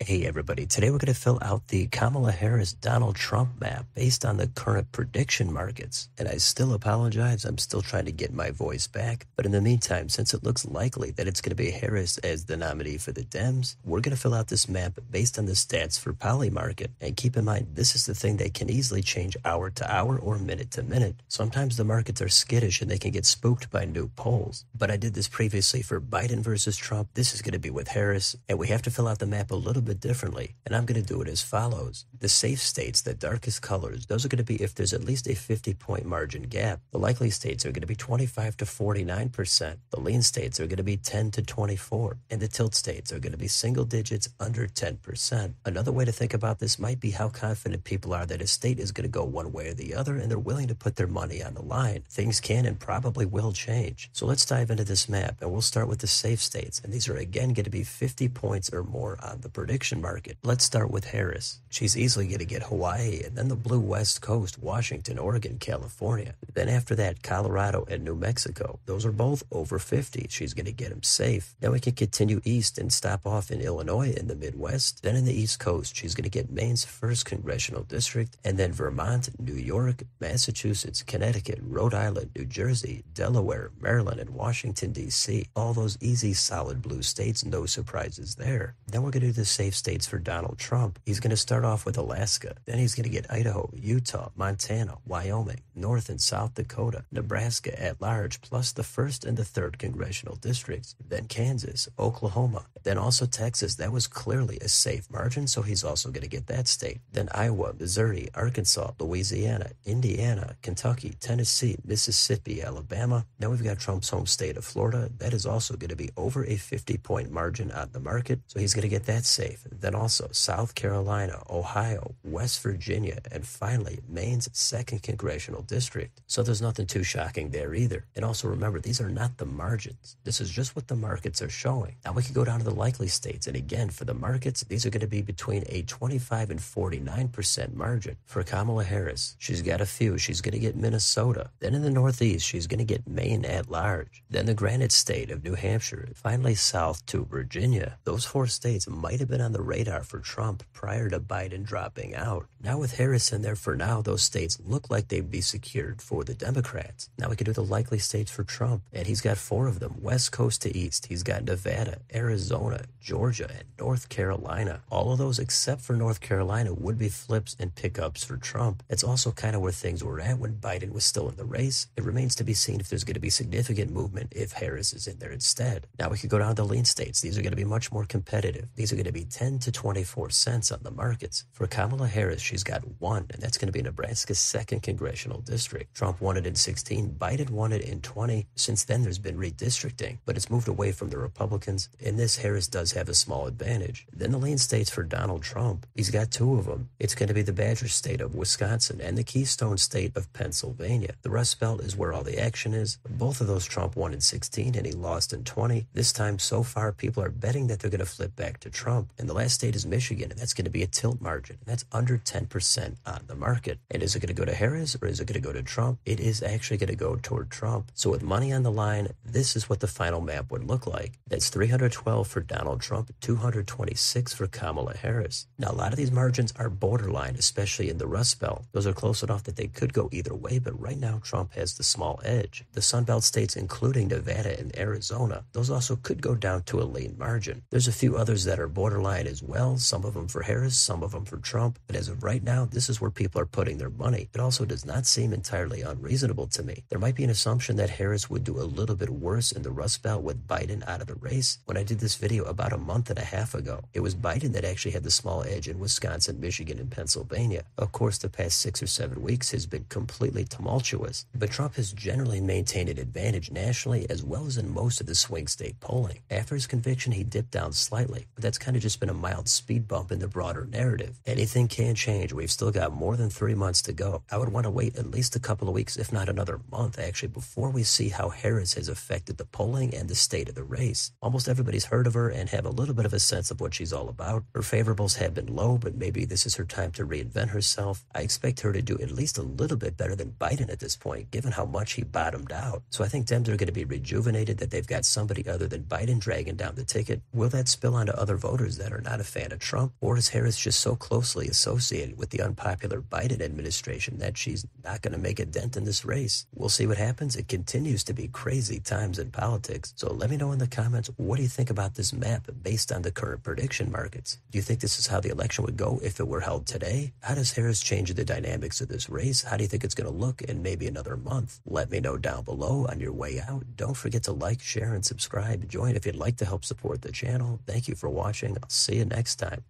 Hey everybody, today we're going to fill out the Kamala Harris Donald Trump map based on the current prediction markets. And I still apologize, I'm still trying to get my voice back. But in the meantime, since it looks likely that it's going to be Harris as the nominee for the Dems, we're going to fill out this map based on the stats for Polymarket. And keep in mind, this is the thing that can easily change hour to hour or minute to minute. Sometimes the markets are skittish and they can get spooked by new polls. But I did this previously for Biden versus Trump. This is going to be with Harris, and we have to fill out the map a little bit differently, and I'm going to do it as follows. The safe states, the darkest colors, those are going to be if there's at least a 50-point margin gap. The likely states are going to be 25 to 49%. The lean states are going to be 10 to 24. And the tilt states are going to be single digits under 10%. Another way to think about this might be how confident people are that a state is going to go one way or the other, and they're willing to put their money on the line. Things can and probably will change. So let's dive into this map, and we'll start with the safe states. And these are again going to be 50 points or more on the prediction market. Let's start with Harris. She's easily going to get Hawaii, and then the blue West Coast, Washington, Oregon, California. Then after that, Colorado and New Mexico. Those are both over 50. She's going to get them safe. Now we can continue east and stop off in Illinois in the Midwest. Then in the East Coast, she's going to get Maine's 1st Congressional District, and then Vermont, New York, Massachusetts, Connecticut, Rhode Island, New Jersey, Delaware, Maryland, and Washington, D.C. All those easy, solid blue states, no surprises there. Then we're going to do the same states for Donald Trump. He's going to start off with Alaska. Then he's going to get Idaho, Utah, Montana, Wyoming, North and South Dakota, Nebraska at large, plus the 1st and the 3rd Congressional Districts. Then Kansas, Oklahoma. Then also Texas. That was clearly a safe margin, so he's also going to get that state. Then Iowa, Missouri, Arkansas, Louisiana, Indiana, Kentucky, Tennessee, Mississippi, Alabama. Now we've got Trump's home state of Florida. That is also going to be over a 50-point margin on the market, so he's going to get that safe. Then also South Carolina, Ohio, West Virginia, and finally Maine's 2nd Congressional District. So there's nothing too shocking there either. And also remember, these are not the margins. This is just what the markets are showing. Now we can go down to the likely states. And again, for the markets, these are going to be between a 25 and 49% margin. For Kamala Harris, she's got a few. She's going to get Minnesota. Then in the Northeast, she's going to get Maine at large. Then the Granite State of New Hampshire. Finally, south to Virginia. Those 4 states might have been on the radar for Trump prior to Biden dropping out. Now with Harris in there for now, those states look like they'd be secured for the Democrats. Now we can do the likely states for Trump, and he's got 4 of them, west coast to east. He's got Nevada, Arizona, Georgia, and North Carolina. All of those except for North Carolina would be flips and pickups for Trump. It's also kind of where things were at when Biden was still in the race. It remains to be seen if there's going to be significant movement if Harris is in there instead. Now we could go down to the lean states. These are going to be much more competitive. These are going to be 10 to 24 cents on the markets. For Kamala Harris, she's got 1, and that's going to be Nebraska's 2nd Congressional District. Trump won it in 16, Biden won it in 20. Since then, there's been redistricting, but it's moved away from the Republicans. In this, Harris does have a small advantage. Then the lean states for Donald Trump. He's got 2 of them. It's going to be the Badger State of Wisconsin and the Keystone State of Pennsylvania. The Rust Belt is where all the action is. Both of those Trump won in 16, and he lost in 20. This time, so far, people are betting that they're going to flip back to Trump. And the last state is Michigan, and that's going to be a tilt margin. And that's under 10% on the market. And is it going to go to Harris or is it going to go to Trump? It is actually going to go toward Trump. So with money on the line, this is what the final map would look like. That's 312 for Donald Trump, 226 for Kamala Harris. Now, a lot of these margins are borderline, especially in the Rust Belt. Those are close enough that they could go either way, but right now Trump has the small edge. The Sun Belt states, including Nevada and Arizona, those also could go down to a lean margin. There's a few others that are borderline as well, some of them for Harris, some of them for Trump. But as of right now, this is where people are putting their money. It also does not seem entirely unreasonable to me. There might be an assumption that Harris would do a little bit worse in the Rust Belt with Biden out of the race. When I did this video about a month and a half ago, it was Biden that actually had the small edge in Wisconsin, Michigan, and Pennsylvania. Of course, the past 6 or 7 weeks has been completely tumultuous, but Trump has generally maintained an advantage nationally as well as in most of the swing state polling. After his conviction, he dipped down slightly, but that's kind of just been a mild speed bump in the broader narrative. Anything can change. We've still got more than 3 months to go. I would want to wait at least a couple of weeks, if not another month, actually, before we see how Harris has affected the polling and the state of the race. Almost everybody's heard of her and have a little bit of a sense of what she's all about. Her favorables have been low, but maybe this is her time to reinvent herself. I expect her to do at least a little bit better than Biden at this point, given how much he bottomed out. So I think Dems are going to be rejuvenated that they've got somebody other than Biden dragging down the ticket. Will that spill onto other voters that are not a fan of Trump, or is Harris just so closely associated with the unpopular Biden administration that she's not going to make a dent in this race? We'll see what happens. It continues to be crazy times in politics. So let me know in the comments, what do you think about this map based on the current prediction markets? Do you think this is how the election would go if it were held today? How does Harris change the dynamics of this race? How do you think it's going to look in maybe another month? Let me know down below on your way out. Don't forget to like, share, and subscribe. Join if you'd like to help support the channel. Thank you for watching. I'll see you next time.